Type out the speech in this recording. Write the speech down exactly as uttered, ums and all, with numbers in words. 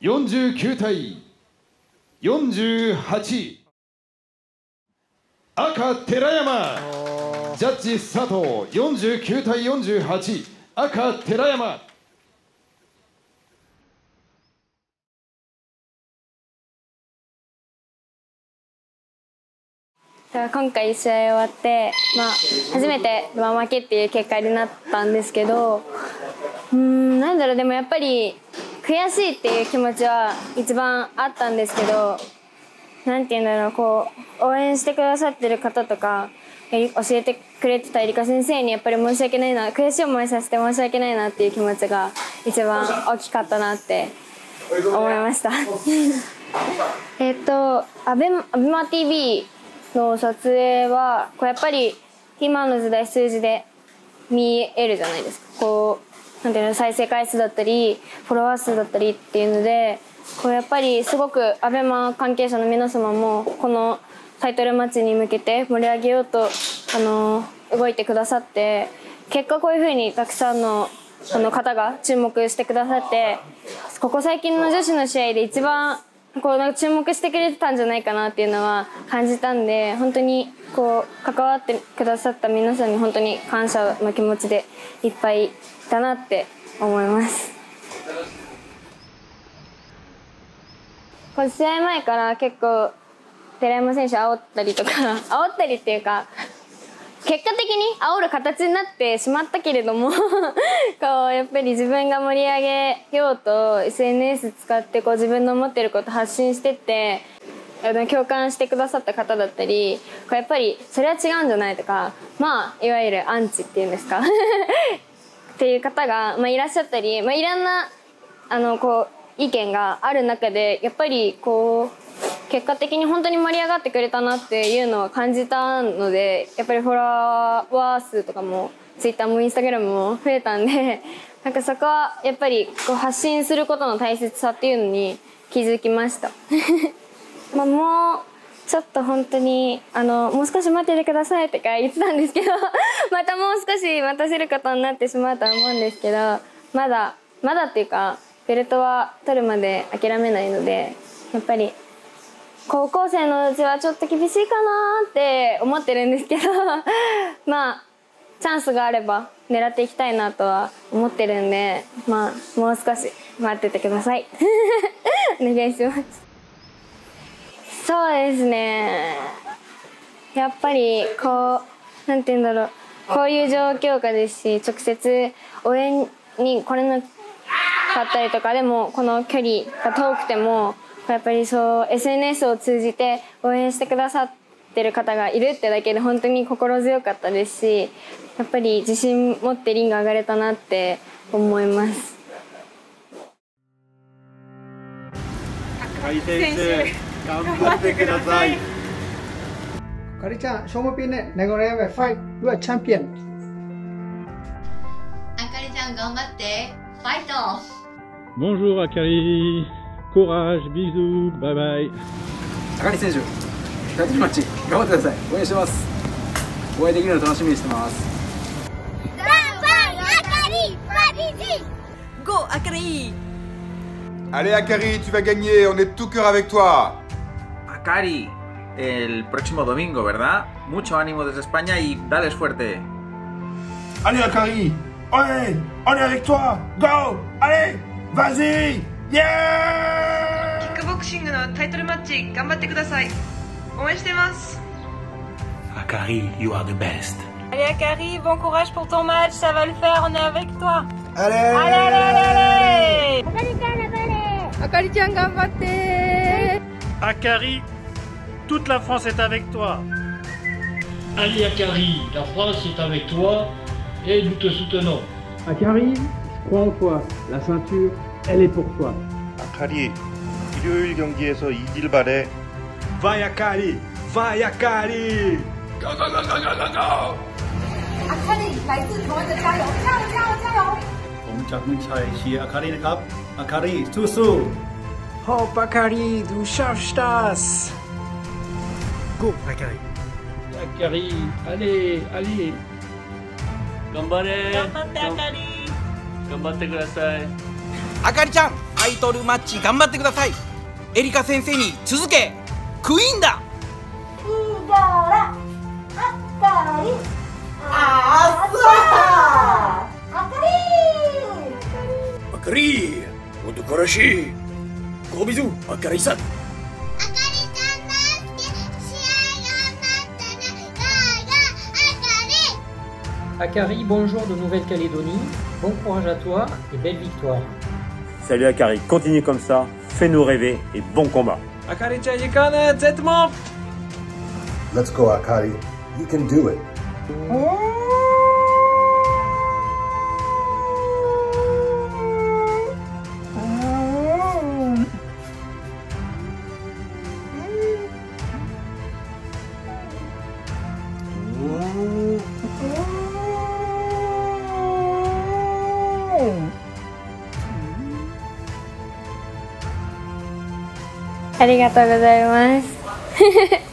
よんじゅうきゅうたいよんじゅうはち、赤寺山。ジャッジスタート。よんじゅうきゅうたいよんじゅうはち、赤寺山。では今回試合終わって、まあ、初めて負けっていう結果になったんですけど、うーん、なんだろう、でもやっぱり悔しいっていう気持ちは一番あったんですけど、なんていうんだろう、こう応援してくださってる方とか教えてくれてたえりか先生にやっぱり申し訳ないな、悔しい思いさせて申し訳ないなっていう気持ちが一番大きかったなって思いました。えっとアベマティーブイの撮影はこうやっぱり今の時代数字で見えるじゃないですか。こうなんていうの、再生回数だったりフォロワー数だったりっていうので、こうやっぱりすごくアベマ関係者の皆様もこのタイトルマッチに向けて盛り上げようとあの動いてくださって、結果こういうふうにたくさんのあの方が注目してくださって、ここ最近の女子の試合で一番こうなんか注目してくれてたんじゃないかなっていうのは感じたんで、本当にこう関わってくださった皆さんに本当に感謝の気持ちでいっぱいだなって思います。こう試合前から結構寺山選手煽ったりとか煽ったりっていうか、結果的に煽る形になってしまったけれどもこうやっぱり自分が盛り上げようと エスエヌエス 使ってこう自分の思ってること発信してって、共感してくださった方だったり、こうやっぱりそれは違うんじゃないとか、まあいわゆるアンチっていうんですかっていう方が、まあ、いらっしゃったり、まあ、いろんなあのこう意見がある中で、やっぱりこう結果的に本当に盛り上がってくれたなっていうのは感じたので、やっぱりフォロワー数とかもツイッターもインスタグラムも増えたんで、なんかそこはやっぱりこう発信することの大切さっていうのに気づきましたまあもうちょっと本当にあのもう少し待っててくださいとか言ってたんですけどまたもう少し待たせることになってしまうとは思うんですけど、まだまだっていうかベルトは取るまで諦めないので、やっぱり高校生のうちはちょっと厳しいかなって思ってるんですけどまあチャンスがあれば狙っていきたいなとは思ってるんで、まあもう少し待っててくださいお願いします。そうですね、やっぱりこうなんて言うんだろう、こういう状況下ですし、直接応援に来れなかったりとかでも、この距離が遠くてもやっぱりそう エスエヌエス を通じて応援してくださってる方がいるってだけで本当に心強かったですし、やっぱり自信持ってリング上がれたなって思います。Akari選手、頑張ってください。Akariちゃん、勝負ピンね、名古屋へファイト、You are champion。Akariちゃん、頑張って、ファイト。Bonjour Akari。コラージュ、ビーズ、バイバイ。Akari選手、タイトルマッチ頑張ってください。応援してます。お会いできるの楽しみにしてます。頑張れ、Akari、Paris。Go Akari。Allez Akari, tu vas gagner. On est de tout cœur avec toi. Akari, el próximo domingo, ¿verdad? Mucho ánimo desde España y dales fuerte. Allez Akari, allez, on est avec toi. Go, allez, vas-y, yeah!ボクシングのタイトルマッチ頑張ってください。応援してます。Akari, you are the best. Allez Akari, bon courage pour ton match, ça va le faire, on est avec toi. Allez, allez, allez, allez. Akari ちゃん頑張れ。Akari ちゃん頑張って。Akari, toute la France est avec toi. Allez Akari, la France est avec toi et nous te soutenons. Akari, je crois en toi. La ceinture, elle est pour toi. Akari.일요일 경기에서 이길 바래. Vai Akari, vai Akari. Go go go go go go. Akari, 来自台湾的加油，加油加油加油！我们蒋明才是 Akari 的 cup, Akari, สู้สู้。Hope Akari, du schaffst das. Go Akari. Akari, allez, allez. 頑張れ。頑張って Akari。頑張ってください。Akari ちゃん。アイドルマッチ頑張ってください。エリカ先生に続け、クイーンだ。いいから、あかり、あーさー、あかり、あかり、男らしいごみず、あかりさん、あかりちゃんだって試合が終わったら、ガーガー、あかり。あかり、bonjour de Nouvelle-Calédonie, bon courage à toi et belle victoire. Salut Akari, continue comme ça, fais-nous rêver et bon combat. Akari-chan, you can do it, let's move. Let's go Akari, you can do it.ありがとうございます。